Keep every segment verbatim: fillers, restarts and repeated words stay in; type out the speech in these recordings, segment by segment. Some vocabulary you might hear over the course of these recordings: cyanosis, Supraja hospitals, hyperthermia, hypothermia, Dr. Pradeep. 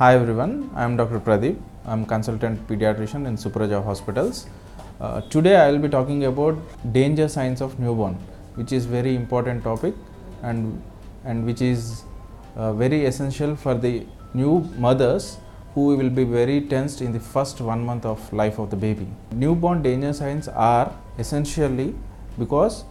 Hi everyone, I am Doctor Pradeep. I am consultant pediatrician in Supraja hospitals. Uh, today I will be talking about danger signs of newborn, which is very important topic and, and which is uh, very essential for the new mothers who will be very tensed in the first one month of life of the baby. Newborn danger signs are essentially because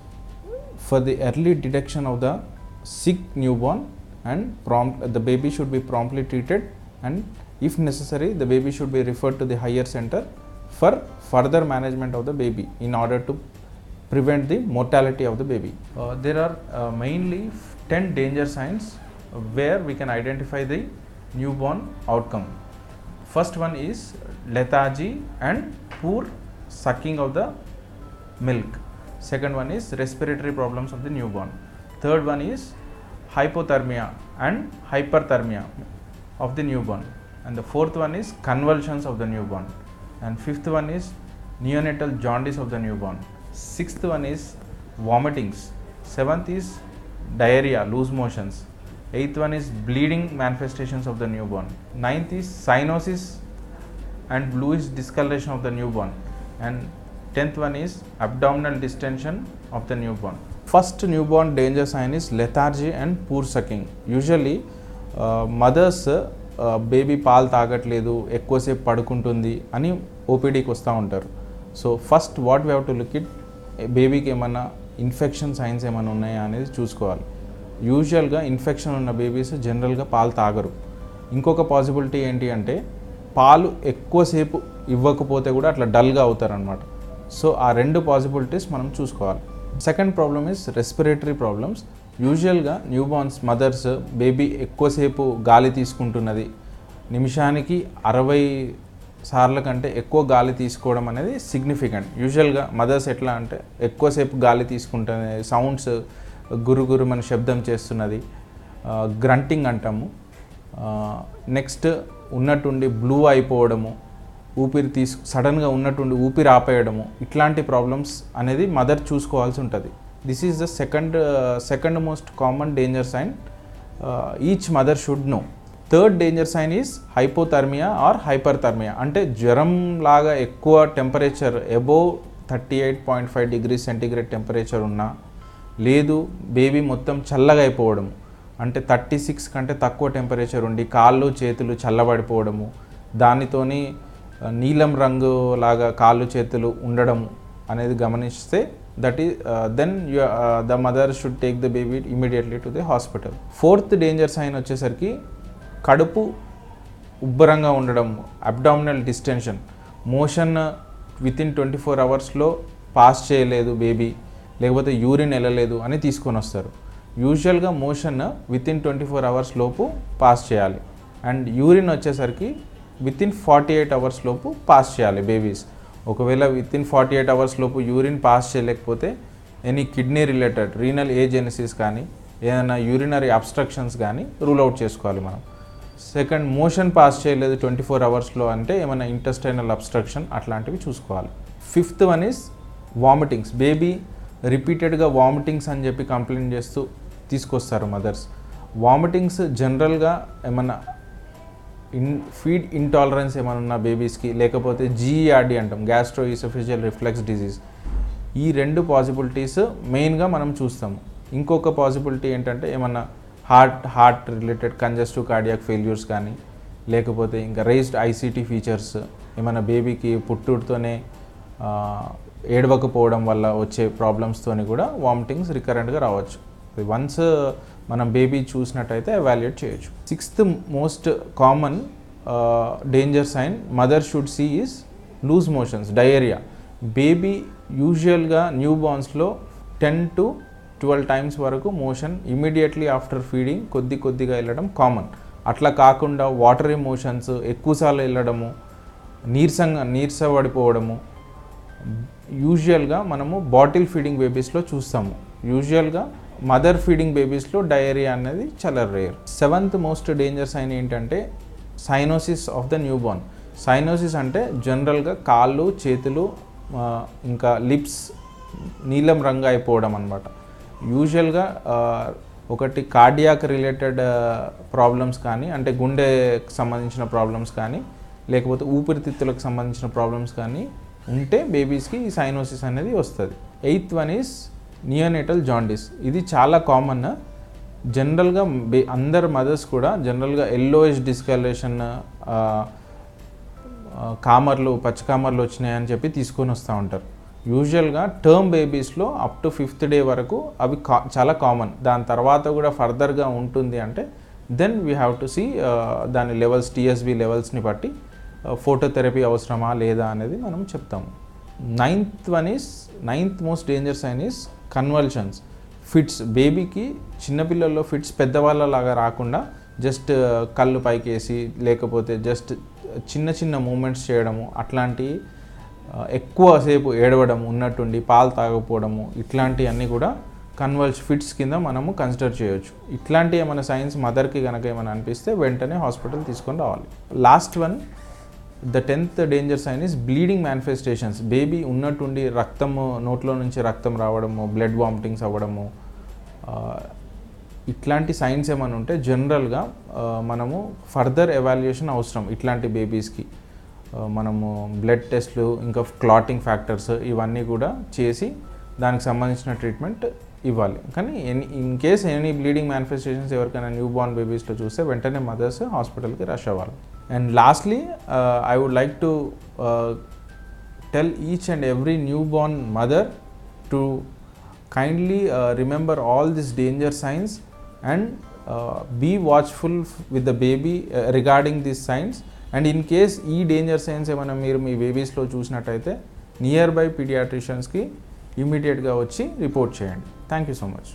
for the early detection of the sick newborn and prompt, the baby should be promptly treated, and if necessary the baby should be referred to the higher center for further management of the baby in order to prevent the mortality of the baby. Uh, there are uh, mainly ten danger signs where we can identify the newborn outcome. First one is lethargy and poor sucking of the milk. Second one is respiratory problems of the newborn. Third one is hypothermia and hyperthermia of the newborn, and the fourth one is convulsions of the newborn, and fifth one is neonatal jaundice of the newborn, sixth one is vomitings, seventh is diarrhea, loose motions, eighth one is bleeding manifestations of the newborn, ninth is cyanosis and bluish discoloration of the newborn, and tenth one is abdominal distension of the newborn. First newborn danger sign is lethargy and poor sucking. Usually uh, mothers uh, baby పాలు తాగట్లేదు, ఎక్కువసేపు పడుకుంటుంది అని ఓపీడీకి వస్తూ ఉంటారు. So first what we have to look it, బేబీకి ఏమైనా ఇన్ఫెక్షన్ సైన్స్ ఏమైనా ఉన్నాయా అనేది చూసుకోవాలి. యూజువల్గా ఇన్ఫెక్షన్ ఉన్న బేబీస్ జనరల్గా పాలు తాగరు. ఇంకొక పాసిబిలిటీ ఏంటి అంటే పాలు ఎక్కువసేపు ఇవ్వకపోతే కూడా అట్లా డల్గా అవుతారనమాట. సో ఆ రెండు పాసిబిలిటీస్ మనం చూసుకోవాలి. Second problem is respiratory problems. యూజువల్గా న్యూబార్న్స్ మదర్స్ బేబీ ఎక్కువసేపు గాలి తీసుకుంటున్నది, నిమిషానికి అరవై సార్ల కంటే ఎక్కువ గాలి తీసుకోవడం అనేది సిగ్నిఫికెంట్. యూజువల్గా మదర్స్ ఎట్లా అంటే ఎక్కువసేపు గాలి తీసుకుంటున్నది, సౌండ్స్ గురు గురు మన శబ్దం చేస్తున్నది, గ్రంటింగ్ అంటాము. నెక్స్ట్ ఉన్నట్టుండి బ్లూ అయిపోవడము, ఊపిరి తీసుకు సడన్గా ఉన్నట్టుండి ఊపిరి ఆపేయడము, ఇట్లాంటి ప్రాబ్లమ్స్ అనేది మదర్ చూసుకోవాల్సి ఉంటుంది. This is the second second most common danger sign each mother should know. Third danger sign is hypothermia or hyperthermia. అంటే జ్వరం లాగా ఎక్కువ temperature above thirty eight point five degree centigrade temperature ఉన్నా లేదు, baby మొత్తం చల్లగా అయిపోవడము, అంటే థర్టీ సిక్స్ కంటే తక్కువ టెంపరేచర్ ఉండి కాళ్ళు చేతులు చల్లబడిపోవడము, దానితోని నీలం రంగు లాగా కాళ్ళు చేతులు ఉండడం అనేది గమనిస్తే that is then you the mother should take the baby immediately to the hospital. Fourth danger sign వచ్చేసరికి కడుపు ఉబ్బరంగా ఉండడం, abdominal distension, motion within twenty four అవర్స్లో పాస్ చేయలేదు బేబీ, లేకపోతే యూరిన్ వెళ్ళలేదు అని తీసుకొని వస్తారు. యూజువల్గా motion within twenty four hours లోపు పాస్ చేయాలి, అండ్ యూరిన్ వచ్చేసరికి within forty eight hours లోపు పాస్ చేయాలి బేబీస్. ఒకవేళ within forty eight hours లోపు యూరిన్ పాస్ చేయలేకపోతే any kidney related renal agencies కానీ ఏదైనా యూరినరీ అబ్స్ట్రక్షన్స్ కానీ రూల్ అవుట్ చేసుకోవాలి మనం. సెకండ్, మోషన్ పాస్ చేయలేదు ట్వంటీ ఫోర్ అవర్స్లో అంటే ఏమైనా ఇంటెస్టైనల్ అబ్స్ట్రక్షన్ అట్లాంటివి చూసుకోవాలి. Fifth one is vomitings. Baby రిపీటెడ్గా వామిటింగ్స్ అని చెప్పి కంప్లైంట్ చేస్తూ తీసుకొస్తారు మదర్స్. వామిటింగ్స్ జనరల్గా ఏమైనా ఇన్ ఫీడ్ ఇంటాలరెన్స్ ఏమైనా ఉన్న బేబీస్కి, లేకపోతే జీఈఆర్డీ అంటాం, గ్యాస్ట్రో ఈసోఫేజియల్ రిఫ్లెక్స్ డిజీజ్, ఈ రెండు పాసిబిలిటీస్ మెయిన్గా మనం చూస్తాము. ఇంకొక పాసిబిలిటీ ఏంటంటే ఏమన్నా heart heart related congestive cardiac failures కానీ, లేకపోతే ఇంకా రైజ్డ్ ఐసీటీ ఫీచర్స్, ఏమైనా బేబీకి పుట్టుడుతోనే ఏడవకపోవడం వల్ల వచ్చే ప్రాబ్లమ్స్తోని కూడా వామిటింగ్స్ రికరెంట్గా రావచ్చు. వన్స్ మనం బేబీ చూసినట్టయితే ఎవాల్యుయేట్ చేయొచ్చు. Sixth most common danger sign mother should see is loose motions, diarrhoea. Baby యూజువల్గా న్యూ బార్న్స్లో టెన్ టు ట్వెల్వ్ టైమ్స్ వరకు మోషన్ ఇమీడియట్లీ ఆఫ్టర్ ఫీడింగ్ కొద్ది కొద్దిగా వెళ్ళడం కామన్. అట్లా కాకుండా వాటరీ మోషన్స్, ఎక్కువసార్లు వెళ్ళడము, నీరసంగా నీరసపడిపోవడము యూజువల్గా మనము బాటిల్ ఫీడింగ్ బేబీస్లో చూస్తాము. యూజువల్గా మదర్ ఫీడింగ్ బేబీస్లో డయేరియా అనేది చాలా rare. Seventh most danger sign ఏంటంటే cyanosis of the newborn. Cyanosis అంటే జనరల్గా కాళ్ళు చేతులు ఇంకా లిప్స్ నీలం రంగు అయిపోవడం అనమాట. యూజువల్గా ఒకటి కార్డియాక్ రిలేటెడ్ ప్రాబ్లమ్స్ కానీ, అంటే గుండెకి సంబంధించిన ప్రాబ్లమ్స్ కానీ, లేకపోతే ఊపిరితిత్తులకు సంబంధించిన ప్రాబ్లమ్స్ కానీ ఉంటే బేబీస్కి ఈ సైనోసిస్ అనేది వస్తుంది. Eighth one is neonatal jaundice. ఇది చాలా కామన్. జనరల్గా బే అందరు మదర్స్ కూడా జనరల్గా ఎల్లోయిష్ డిస్కలరేషన్ కామర్లు పచ్చి కామర్లు వచ్చినాయని చెప్పి తీసుకొని వస్తూ ఉంటారు. యూజువల్గా టర్మ్ బేబీస్లో అప్ టు ఫిఫ్త్ డే వరకు అవి కా చాలా కామన్. దాని తర్వాత కూడా ఫర్దర్గా ఉంటుంది అంటే then we have to see దాని లెవెల్స్, టీఎస్బీ లెవెల్స్ని బట్టి ఫోటోథెరపీ అవసరమా లేదా అనేది మనం చెప్తాము. Ninth one is ninth most danger sign is convulsions, fits. బేబీకి చిన్నపిల్లల్లో ఫిట్స్ పెద్దవాళ్ళలాగా రాకుండా జస్ట్ కళ్ళు పైకేసి లేకపోతే జస్ట్ చిన్న చిన్న మూమెంట్స్ చేయడము, అట్లాంటి ఎక్కువసేపు ఏడవడం, ఉన్నట్టుండి పాలు తాగకపోవడము, ఇట్లాంటివన్నీ కూడా కన్వల్స్ ఫిట్స్ కింద మనము కన్సిడర్ చేయొచ్చు. ఇట్లాంటి ఏమైనా సైన్స్ మదర్కి కనుక ఏమైనా అనిపిస్తే వెంటనే హాస్పిటల్ తీసుకొని రావాలి. Last one, the tenth danger sign is bleeding manifestations. Baby ఉన్నట్టుండి రక్తము, నోట్లో నుంచి రక్తం రావడము, బ్లడ్ వామిటింగ్స్ అవ్వడము, ఇట్లాంటి సైన్స్ ఏమైనా ఉంటే జనరల్గా మనము ఫర్దర్ ఎవాల్యుయేషన్ అవసరం. ఇట్లాంటి బేబీస్కి మనము బ్లడ్ టెస్ట్లు, ఇంకా క్లాటింగ్ ఫ్యాక్టర్స్ ఇవన్నీ కూడా చేసి దానికి సంబంధించిన ట్రీట్మెంట్ ఇవ్వాలి. కానీ any in case any bleeding manifestations ఎవరికైనా న్యూ బోర్న్ బేబీస్లో చూస్తే వెంటనే మదర్స్ హాస్పిటల్కి రష్ అవ్వాలి. And lastly I would like to tell each and every new born mother to kindly uh, remember all these danger signs and uh, be watchful f- with the baby uh, regarding these signs, and in case ee danger signs emana meer mee babies lo chusinattaithe nearby pediatricians ki immediate ga vachi report cheyandi. Thank you so much.